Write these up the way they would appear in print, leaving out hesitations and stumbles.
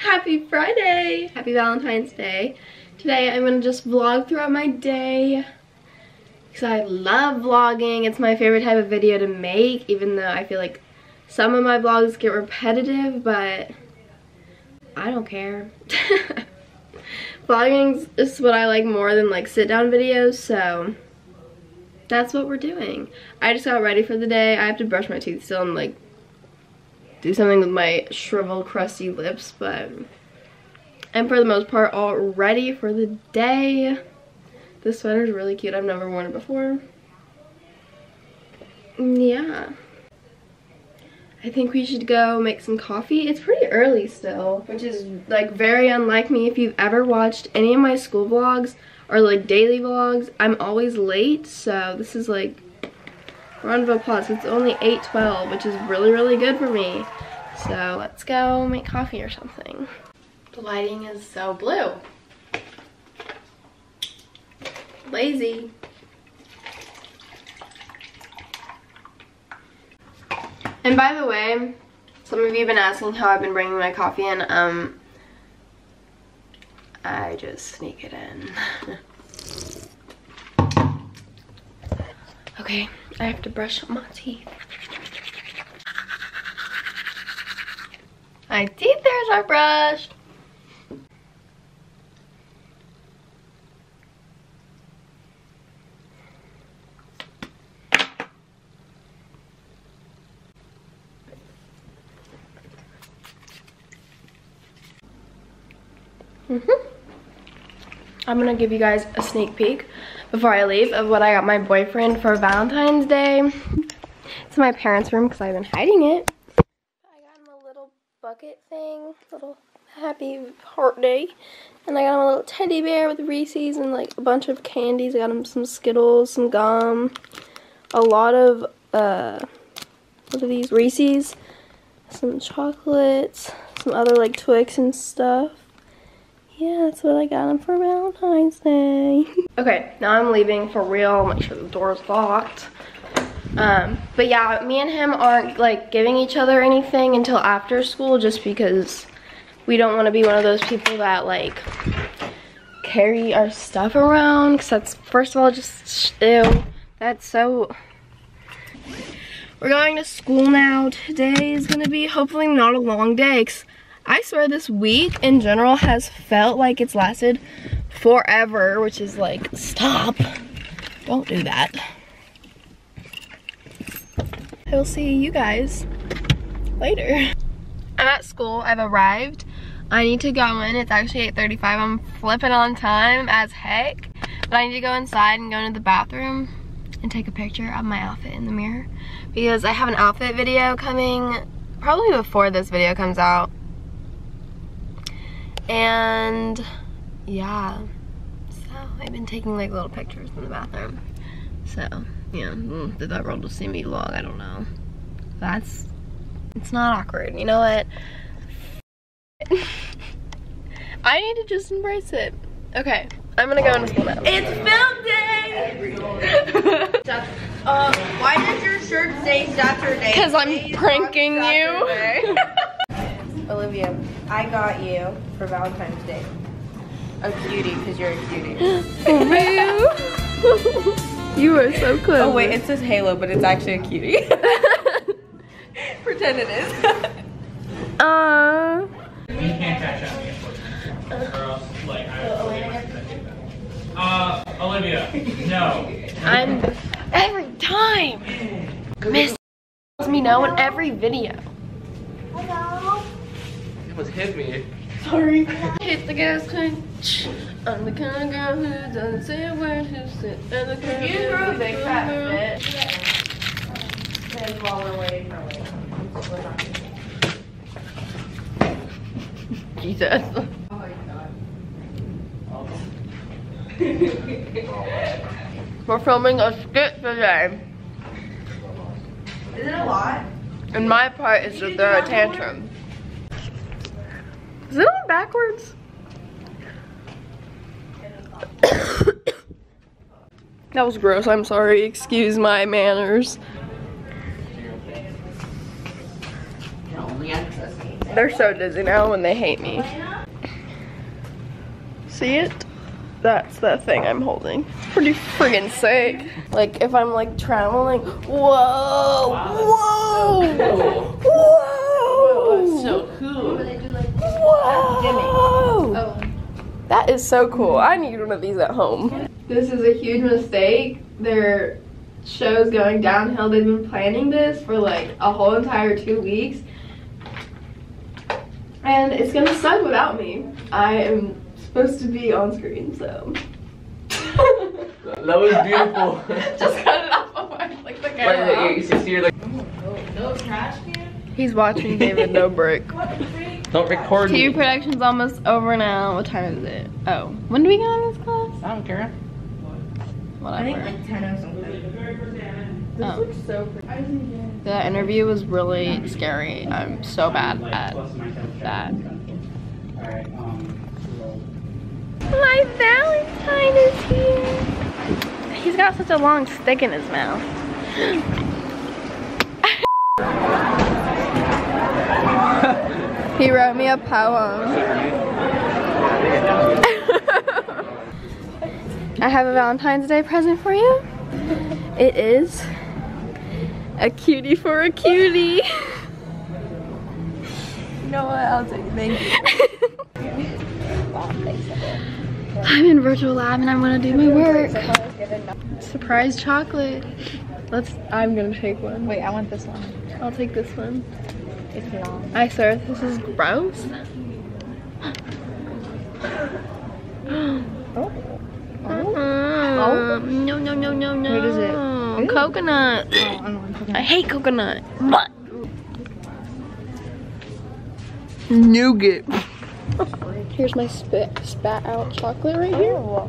Happy Friday! Happy Valentine's Day. Today I'm gonna just vlog throughout my day because I love vlogging. It's my favorite type of video to make, even though I feel like some of my vlogs get repetitive, but I don't care. Vlogging is what I like more than like sit down videos, so that's what we're doing. I just got ready for the day. I have to brush my teeth still and like do something with my shriveled, crusty lips, but I'm for the most part all ready for the day. This sweater is really cute. I've never worn it before. Yeah. I think we should go make some coffee. It's pretty early still, which is like very unlike me. If you've ever watched any of my school vlogs or like daily vlogs, I'm always late, so this is like round of applause. It's only 8:12, which is really, really good for me. So let's go make coffee or something. The lighting is so blue. Lazy. And by the way, some of you have been asking how I've been bringing my coffee in. I just sneak it in. Okay, I have to brush my teeth. My teeth hairs are brushed. I'm gonna give you guys a sneak peek before I leave of what I got my boyfriend for Valentine's Day. It's my parents' room because I've been hiding it. I got him a little bucket thing, little happy heart day. And I got him a little teddy bear with Reese's and like a bunch of candies. I got him some Skittles, some gum, a lot of, what are these, Reese's, some chocolates, some other like Twix and stuff. Yeah, that's what I got him for Valentine's Day. Okay, now I'm leaving for real. Make sure the door's locked. But yeah, me and him aren't like giving each other anything until after school just because we don't want to be one of those people that like carry our stuff around. Because that's, first of all, just, ew. That's so... We're going to school now. Today is going to be hopefully not a long day. I swear this week in general has felt like it's lasted forever, which is like, stop. Don't do that. I will see you guys later. I'm at school, I've arrived. I need to go in, it's actually 8:35. I'm flipping on time as heck. But I need to go inside and go into the bathroom and take a picture of my outfit in the mirror because I have an outfit video coming probably before this video comes out. And yeah, so I've been taking like little pictures in the bathroom. So yeah, did that world will see me vlog? I don't know. It's not awkward. You know what? I need to just embrace it. Okay, I'm gonna go into school now. It's film day! Why does your shirt say Saturday? Because I'm pranking you. Olivia, I got you for Valentine's Day a cutie because you're a cutie. You are so close. Oh wait, it says Halo, but it's actually a cutie. Pretend it is. We can't catch up unfortunately. Or else, like, Olivia, no. I'm every time. Miss tells me no in every video. Hit me. Sorry. Hit the gas tank. I'm the kind of girl who doesn't say a word, who sits at the car. You throw a big fat fit. like while we're waiting for like Jesus. Oh my god. We're filming a skit today. Is it a lot? And my part is to throw a tantrum. Is it on backwards? That was gross, I'm sorry. Excuse my manners. They're so dizzy now when they hate me. See it? That's the thing I'm holding. It's pretty friggin' sick. Like, if I'm like traveling, whoa! Whoa! Whoa! That's so cool. Whoa! That is so cool. I need one of these at home. This is a huge mistake. Their show's going downhill. They've been planning this for like a whole entire 2 weeks. And it's gonna suck without me. I am supposed to be on screen, so. That was beautiful. Just cut it off of my, like the camera. Wait, you see, you're like, no trash can? He's watching David Dobrik. Don't record me. TV production's almost over now. What time is it? Oh, when do we get out of this class? I don't care. Whatever. I think like 10 or something. This looks so pretty. The interview was really scary. I'm so bad at that. My Valentine is here. He's got such a long stick in his mouth. He wrote me a poem. I have a Valentine's Day present for you. It is a cutie for a cutie. You know what? I'll take it. Thank you. I'm in virtual lab and I'm gonna do my work. Surprise chocolate. I'm gonna take one. Wait, I want this one. I'll take this one. It's long. I swear this is gross. No, no, no, no, no. What is it? Coconut. Oh, I don't want coconut. I hate coconut. But nougat. Here's my spat out chocolate right here. Oh.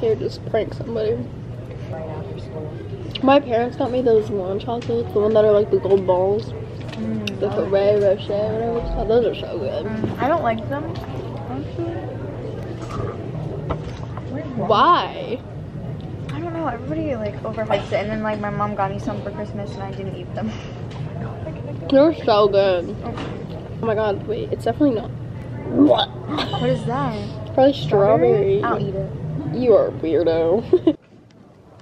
Here, just prank somebody. Right after school. My parents got me those lawn chocolates, the one that are like the gold balls. The Ferrero Rocher, whatever it's called. Those are so good. I don't like them. Why? I don't know. Everybody like overhypes it, and then like my mom got me some for Christmas, and I didn't eat them. They're so good. Okay. Oh my god, wait, it's definitely not. What? What is that? Probably strawberry. I'll eat it. You are a weirdo.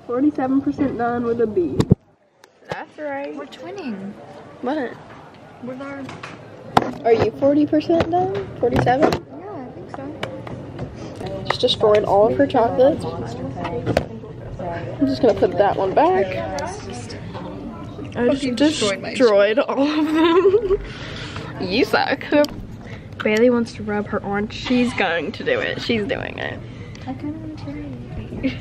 47% done with a B. That's right. We're twinning. What? We're not. Are you 40% done? 47? Yeah, I think so. Just destroyed all of her chocolates. I'm just gonna put that one back. I just destroyed all of them. You suck. Bailey wants to rub her orange. She's going to do it. She's doing it. I kind of want to do it.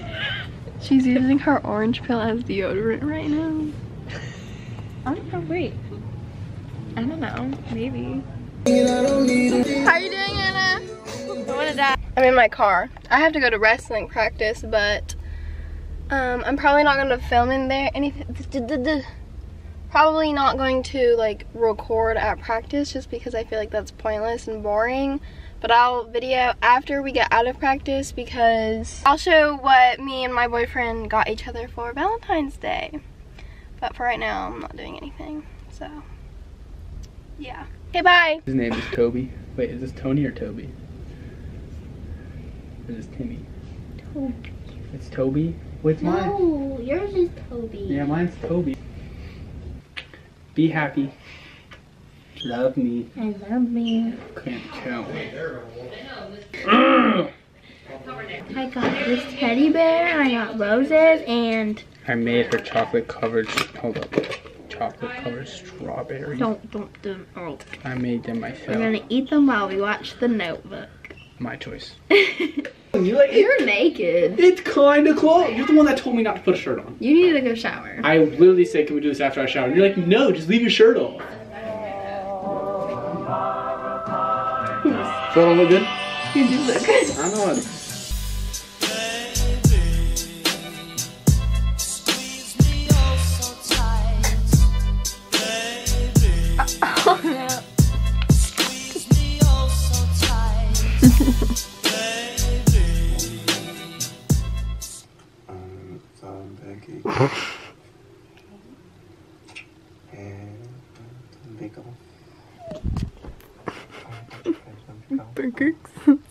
She's using her orange pill as deodorant right now. I don't know. Wait. I don't know. Maybe. How are you doing, Anna? What is that? I'm in my car. I have to go to wrestling practice, but I'm probably not going to film in there. Anything. Probably not going to like record at practice just because I feel like that's pointless and boring, but I'll video after we get out of practice because I'll show what me and my boyfriend got each other for Valentine's Day. But for right now, I'm not doing anything, so yeah. Okay, bye. His name is Toby. Wait, is this Tony or Toby? Or is this Timmy? Toby. It's Toby? What's mine? No, yours is Toby. Yeah, mine's Toby. Be happy. Love me. I love me. Can't count. I got this teddy bear. I got roses and. I made her chocolate covered. Hold up. Chocolate covered strawberries. Don't. Oh. I made them myself. We're gonna eat them while we watch The Notebook. My choice. You're naked. It's kind of cool. You're the one that told me not to put a shirt on. You needed to go shower. I literally said, can we do this after I shower? And you're like, no, just leave your shirt off. So I don't look good? You do look good. I know it.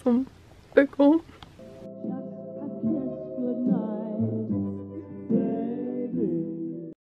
Some pickle.